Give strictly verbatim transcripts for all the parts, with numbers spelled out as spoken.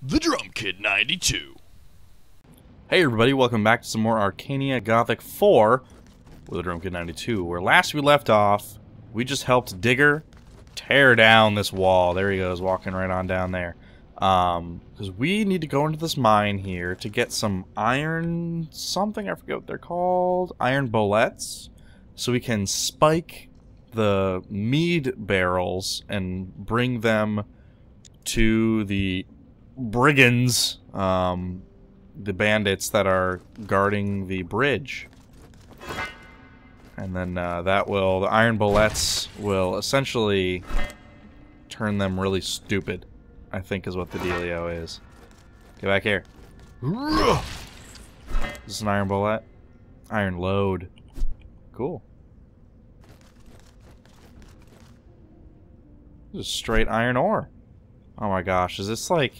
The Drum Kid ninety-two. Hey everybody, welcome back to some more Arcania Gothic four with The Drum Kid ninety-two, where last we left off, we just helped Digger tear down this wall. There he goes, walking right on down there. Um, because we need to go into this mine here to get some iron something, I forget what they're called, iron bullets, so we can spike the mead barrels and bring them to the brigands, um, the bandits that are guarding the bridge. And then uh, that will, the iron bullets will essentially turn them really stupid, I think is what the dealio is. Get back here. Is this an iron bullet? Iron load. Cool. Just straight iron ore. Oh my gosh, is this like...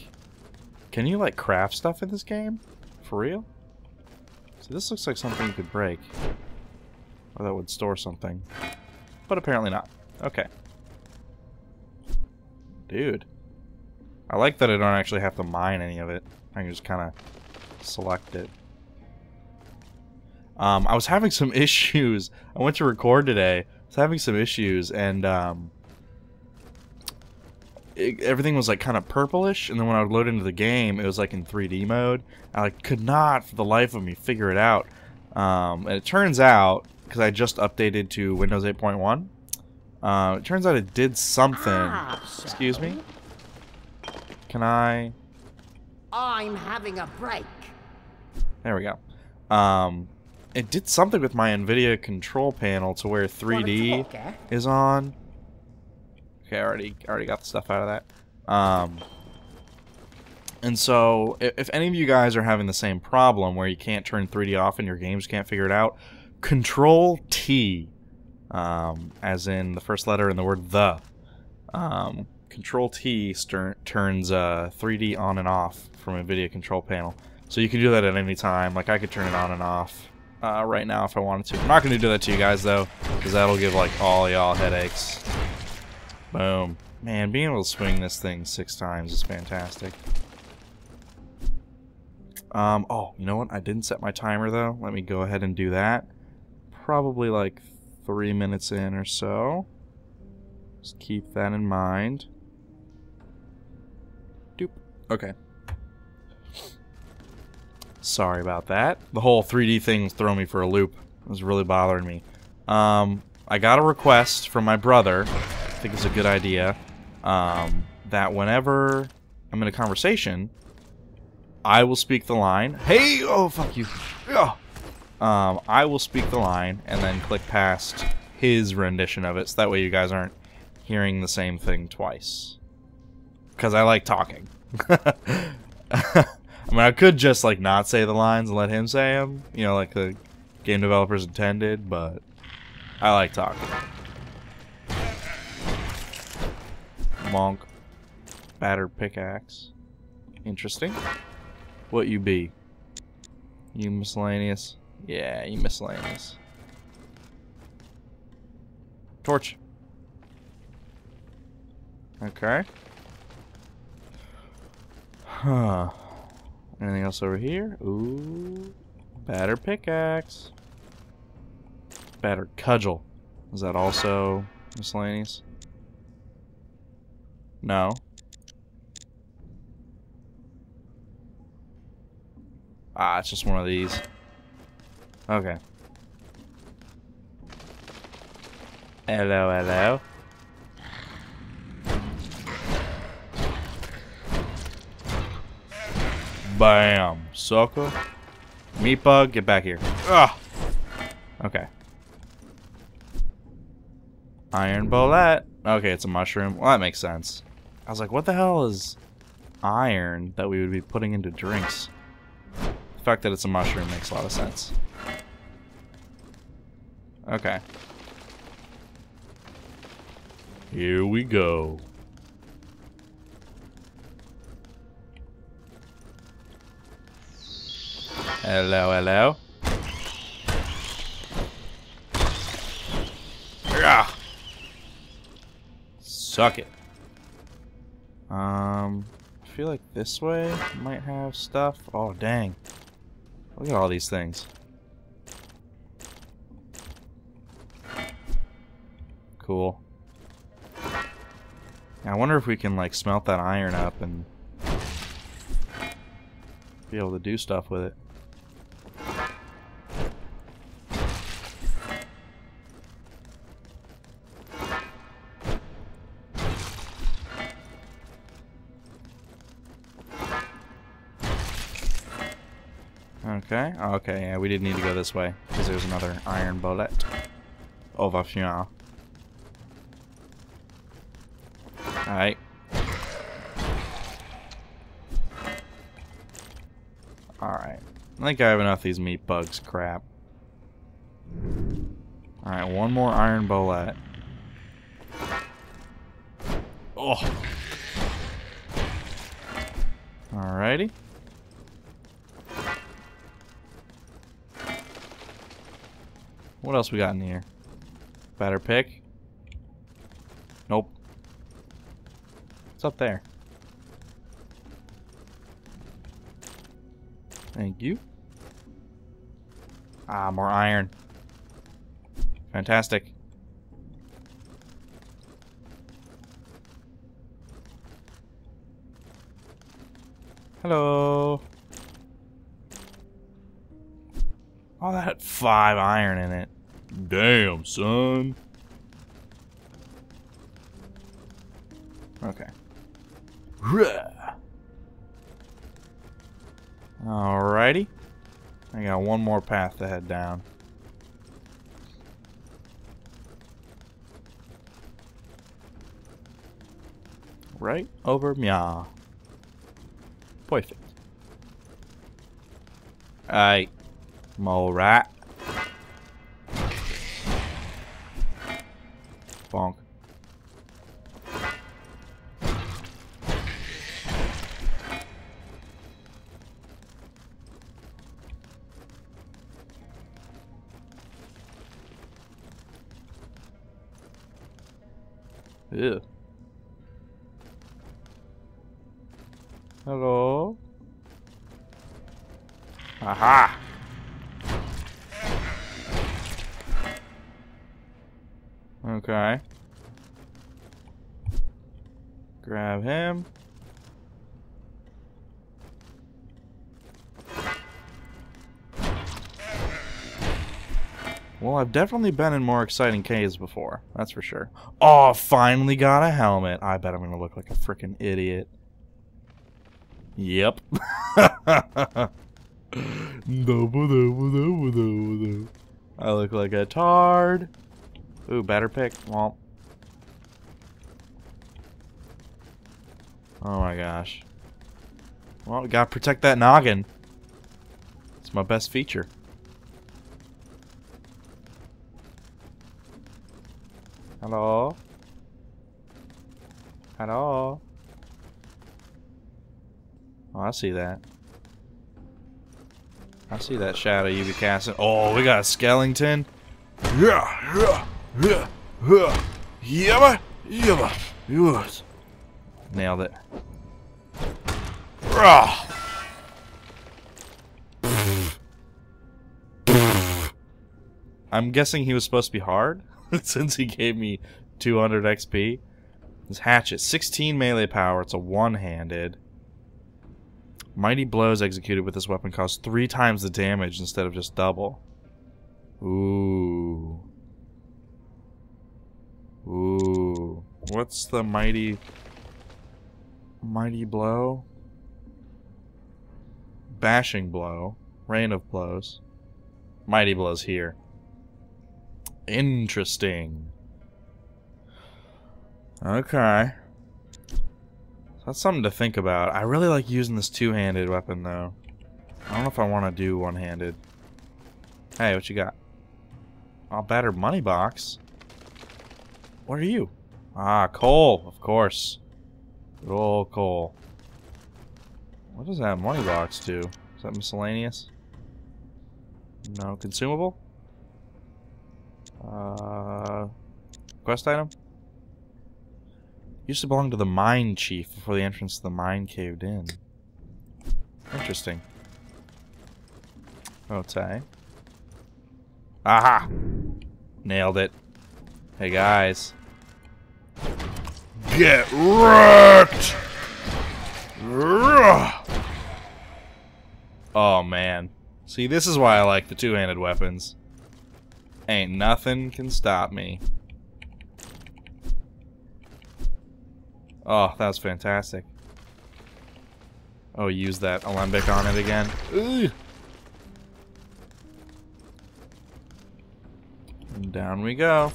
Can you, like, craft stuff in this game? For real? So this looks like something you could break. Or that would store something. But apparently not. Okay. Dude. I like that I don't actually have to mine any of it. I can just kind of select it. Um, I was having some issues. I went to record today. I was having some issues, and, um... It, everything was like kind of purplish, and then when I would load into the game, it was like in three D mode. I like, could not, for the life of me, figure it out. Um, and it turns out, because I just updated to Windows eight point one, uh, it turns out it did something. Ah, Excuse me? Can I? I'm having a break. There we go. Um, it did something with my Nvidia control panel to where three D talk, eh? is on. Okay, I already, already got the stuff out of that. Um, and so, if, if any of you guys are having the same problem where you can't turn three D off and your games can't figure it out, Control T, um, as in the first letter in the word the. Um, Control T turns uh, three D on and off from NVIDIA control panel. So you can do that at any time. Like, I could turn it on and off uh, right now if I wanted to. I'm not going to do that to you guys, though, because that'll give, like, all y'all headaches. Boom. Man, being able to swing this thing six times is fantastic. Um, oh, you know what? I didn't set my timer, though. Let me go ahead and do that. Probably like three minutes in or so. Just keep that in mind. Doop. Okay. Sorry about that. The whole three D thing's throwing me for a loop. It was really bothering me. Um, I got a request from my brother. I think it's a good idea um, that whenever I'm in a conversation, I will speak the line. Hey, oh fuck you! Um, I will speak the line and then click past his rendition of it, so that way you guys aren't hearing the same thing twice. Because I like talking. I mean, I could just like not say the lines and let him say them, you know, like the game developers intended. But I like talking. Monk. Battered pickaxe. Interesting. What you be? You miscellaneous? Yeah, you miscellaneous. Torch. Okay. Huh. Anything else over here? Ooh. Battered pickaxe. Battered cudgel. Is that also miscellaneous? No. Ah, it's just one of these. Okay. Hello, hello. Bam, sucker. Meat bug, get back here. Ugh. Okay. Iron bullet. Okay, it's a mushroom. Well, that makes sense. I was like, what the hell is iron that we would be putting into drinks? The fact that it's a mushroom makes a lot of sense. Okay. Here we go. Hello, hello. Agh! Suck it. Um, feel like this way might have stuff. Oh, dang. Look at all these things. Cool. I wonder if we can, like, smelt that iron up and be able to do stuff with it. Okay, okay, yeah, we didn't need to go this way, because there's another iron bullet. Over here. Alright. Alright. I think I have enough of these meat bugs crap. Alright, one more iron bullet. Oh! Alrighty. What else we got in here? Batter pick? Nope. What's up there? Thank you. Ah, more iron. Fantastic. Hello. Oh, that had five iron in it. Damn, son. Okay. Alrighty. I got one more path to head down. Right over meow. Perfect. Alright. Mole rat. Bonk. Ew. Hello? Aha! Okay. Grab him. Well, I've definitely been in more exciting caves before. That's for sure. Oh, finally got a helmet. I bet I'm gonna look like a freaking idiot. Yep. I look like a tard. Ooh, batter pick. Womp. Oh my gosh. Well, we gotta protect that noggin. It's my best feature. Hello? Hello? Oh, I see that. I see that shadow you be casting. Oh, we got a skeleton. Yeah, yeah. Nailed it. I'm guessing he was supposed to be hard since he gave me two hundred X P. This hatchet, sixteen melee power, it's a one-handed. Mighty blows executed with this weapon cause three times the damage instead of just double. Ooh. Ooh, what's the mighty, mighty blow? Bashing blow, rain of blows, mighty blows here. Interesting. Okay, that's something to think about. I really like using this two-handed weapon though. I don't know if I want to do one-handed. Hey, what you got? I'll batter money box. What are you? Ah, coal, of course. Good old coal. What does that money box do? Is that miscellaneous? No, consumable? Uh, quest item? Used to belong to the mine chief before the entrance to the mine caved in. Interesting. Okay. Aha! Nailed it. Hey guys. Get wrecked! Oh man. See, this is why I like the two-handed weapons. Ain't nothing can stop me. Oh, that was fantastic. Oh, use that alembic on it again. Ugh. And down we go.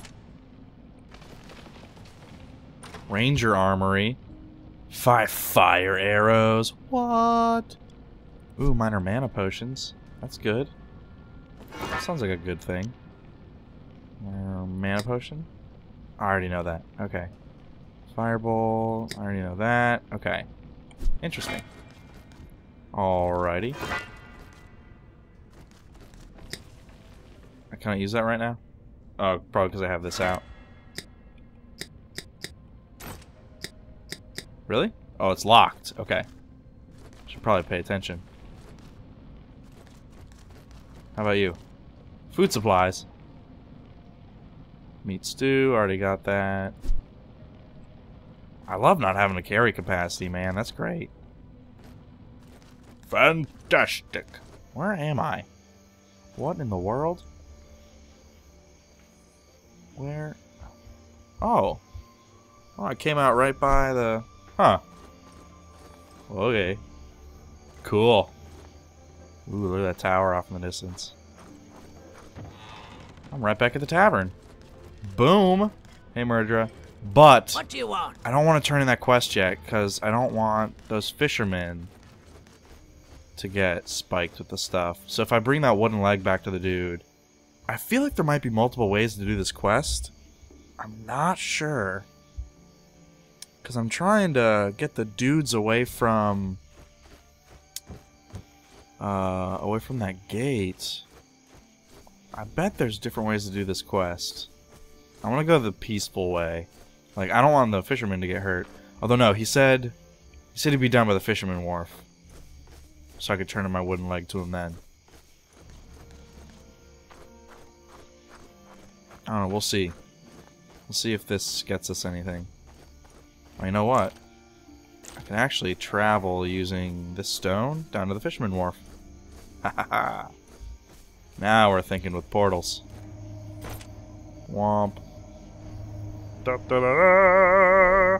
Ranger armory. Five fire arrows. What? Ooh, minor mana potions. That's good. That sounds like a good thing. Uh, mana potion? I already know that. Okay. Fireball, I already know that. Okay. Interesting. Alrighty. I can't use that right now? Oh, probably because I have this out. Really? Oh, it's locked. Okay. Should probably pay attention. How about you? Food supplies. Meat stew, already got that. I love not having a carry capacity, man. That's great. Fantastic. Where am I? What in the world? Where? Oh. Oh, I came out right by the... Huh. Okay. Cool. Ooh, look at that tower off in the distance. I'm right back at the tavern. Boom. Hey, Murdra. But what do you want? I don't want to turn in that quest yet because I don't want those fishermen to get spiked with the stuff. So if I bring that wooden leg back to the dude, I feel like there might be multiple ways to do this quest. I'm not sure because I'm trying to get the dudes away from uh, away from that gate. I bet there's different ways to do this quest. I want to go the peaceful way. Like, I don't want the fisherman to get hurt. Although, no, he said... He said he'd be down by the fisherman wharf. So I could turn in my wooden leg to him then. I don't know, we'll see. We'll see if this gets us anything. Well, you know what? I can actually travel using this stone down to the fisherman wharf. Ha ha ha! Now we're thinking with portals. Womp. Da, da, da, da.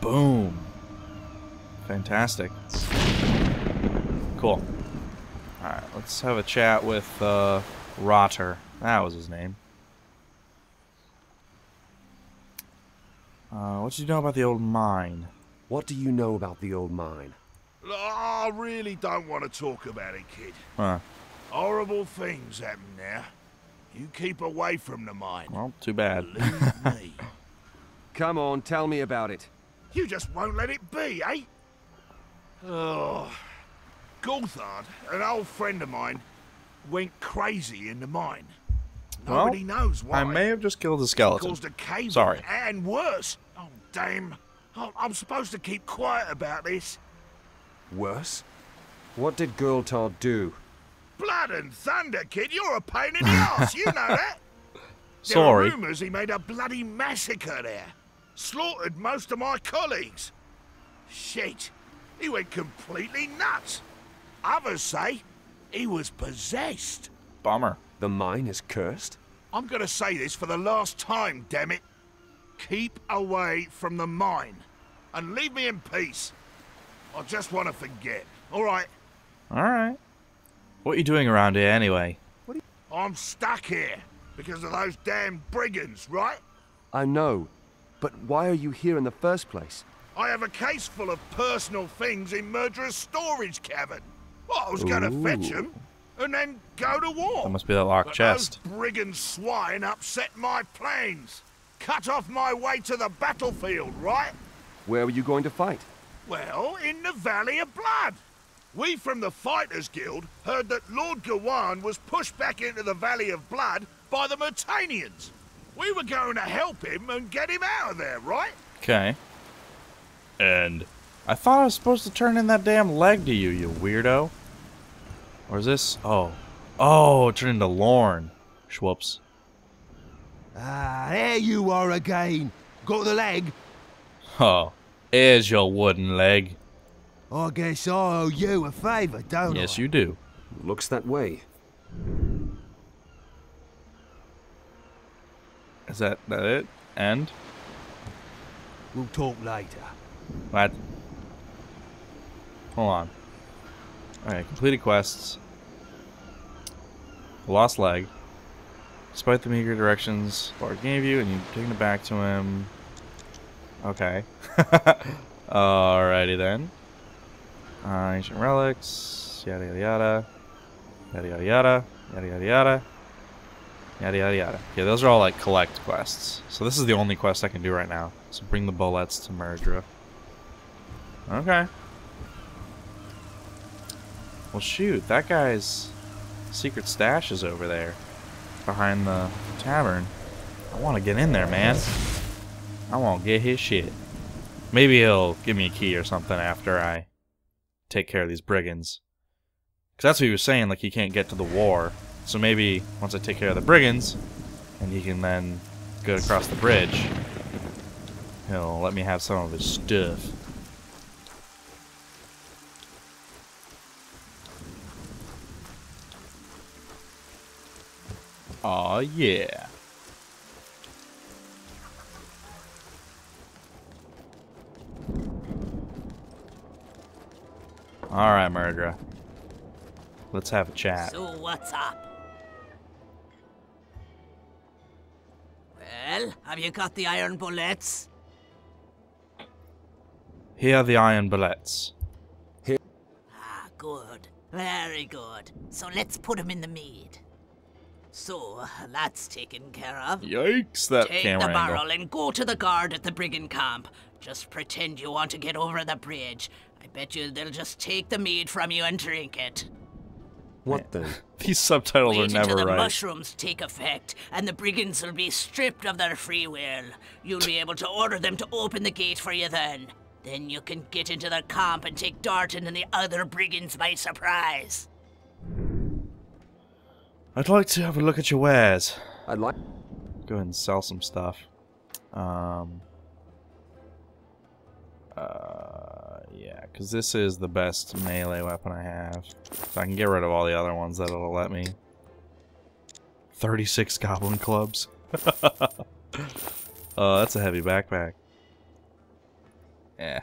Boom. Fantastic. Cool. Alright, let's have a chat with uh, Rotter. That was his name. Uh, what do you know about the old mine? What do you know about the old mine? I really don't want to talk about it, kid. Huh. Horrible things happen there. You keep away from the mine. Well, too bad. Believe me. Come on, tell me about it. You just won't let it be, eh? Oh. Gulthard, an old friend of mine, went crazy in the mine. Nobody well, knows why. I may have just killed a skeleton. Caused a cave. Sorry. And worse. Oh, damn. I'm supposed to keep quiet about this. Worse? What did Gulthard do? Blood and thunder, kid. You're a pain in the ass. You know that. Sorry. There are rumors he made a bloody massacre there. Slaughtered most of my colleagues. Shit. He went completely nuts. Others say he was possessed. Bummer. The mine is cursed? I'm gonna say this for the last time, damn it. Keep away from the mine and leave me in peace. I just want to forget. All right. All right. What are you doing around here anyway? What are you... I'm stuck here because of those damn brigands, right? I know, but why are you here in the first place? I have a case full of personal things in Murdra's storage cabin. Well, I was Ooh. gonna fetch them. And then go to war. That must be that locked but chest. Those brigand swine upset my plans. Cut off my way to the battlefield, right? Where were you going to fight? Well, in the Valley of Blood. We from the Fighters Guild heard that Lord Gawan was pushed back into the Valley of Blood by the Mantanians. We were going to help him and get him out of there, right? Okay. And I thought I was supposed to turn in that damn leg to you, you weirdo. Or is this? Oh. Oh, it turned into Lorne. Schwoops. Ah, there you are again. Got the leg. Oh, here's your wooden leg. I guess I owe you a favor, don't I? Yes, you do. Looks that way. Is that, that it? And? We'll talk later. What? Hold on. Alright, completed quests. Lost leg. Despite the meager directions Lord gave you, and you've taken it back to him. Okay. Alrighty then. Uh, ancient relics. Yada yada yada. Yada yada yada. Yada yada yada. Yada yada yada. Yeah, those are all like collect quests. So this is the only quest I can do right now. So bring the bullets to Murdra. Okay. Well, shoot, that guy's secret stash is over there. Behind the tavern. I want to get in there, man. I want to get his shit. Maybe he'll give me a key or something after I take care of these brigands. Because that's what he was saying, like he can't get to the war. So maybe once I take care of the brigands, and he can then go across the bridge, he'll let me have some of his stuff. Aw, yeah. Alright, Murdra. Let's have a chat. So, what's up? Well, have you got the iron bullets? Here are the iron bullets. Here. Ah, good. Very good. So, let's put them in the mead. So, that's taken care of. Yikes, that Take camera Take the barrel angle. And go to the guard at the brigand camp. Just pretend you want to get over the bridge. I bet you they'll just take the mead from you and drink it. What the? These subtitles Wait are never right. Wait until the mushrooms take effect, and the brigands will be stripped of their free will. You'll be able to order them to open the gate for you then. Then you can get into the camp and take Darton and the other brigands by surprise. I'd like to have a look at your wares. I'd like... Go ahead and sell some stuff. Um... Uh... Yeah, because this is the best melee weapon I have. So I can get rid of all the other ones that it'll let me. thirty-six goblin clubs. Oh, that's a heavy backpack. Yeah.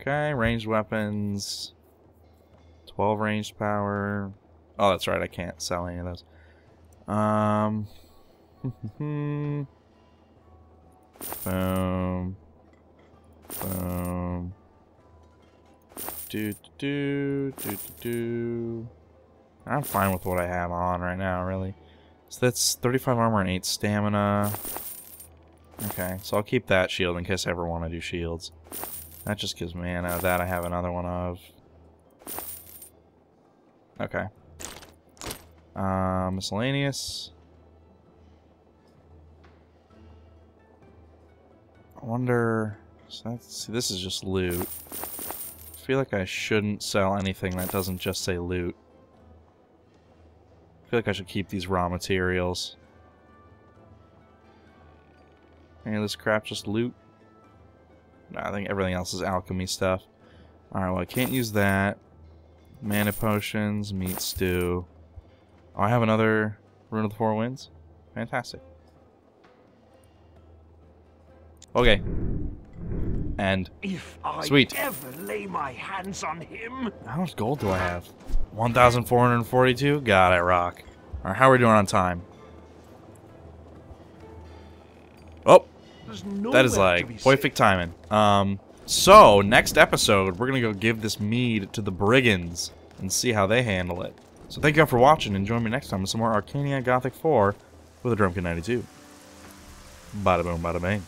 Okay, ranged weapons. twelve ranged power... Oh, that's right. I can't sell any of those. Um, boom, boom, do do do do do. I'm fine with what I have on right now, really. So that's thirty-five armor and eight stamina. Okay, so I'll keep that shield in case I ever want to do shields. That just gives me mana. That I have another one of. Okay. Uh, miscellaneous. I wonder. So that's, see, this is just loot. I feel like I shouldn't sell anything that doesn't just say loot. I feel like I should keep these raw materials. Any of this crap just loot? No, I think everything else is alchemy stuff. Alright, well, I can't use that. Mana potions, meat stew. Oh, I have another Rune of the Four Winds. Fantastic. Okay. And if I sweet. ever lay my hands on him. How much gold do I have? One thousand four hundred forty-two. Got it, rock. All right, how are we doing on time? Oh, that is like perfect timing. Um, so next episode we're gonna go give this mead to the brigands and see how they handle it. So thank you all for watching, and join me next time with some more Arcania Gothic four with a Drumkid ninety-two. Bada boom, bada bang.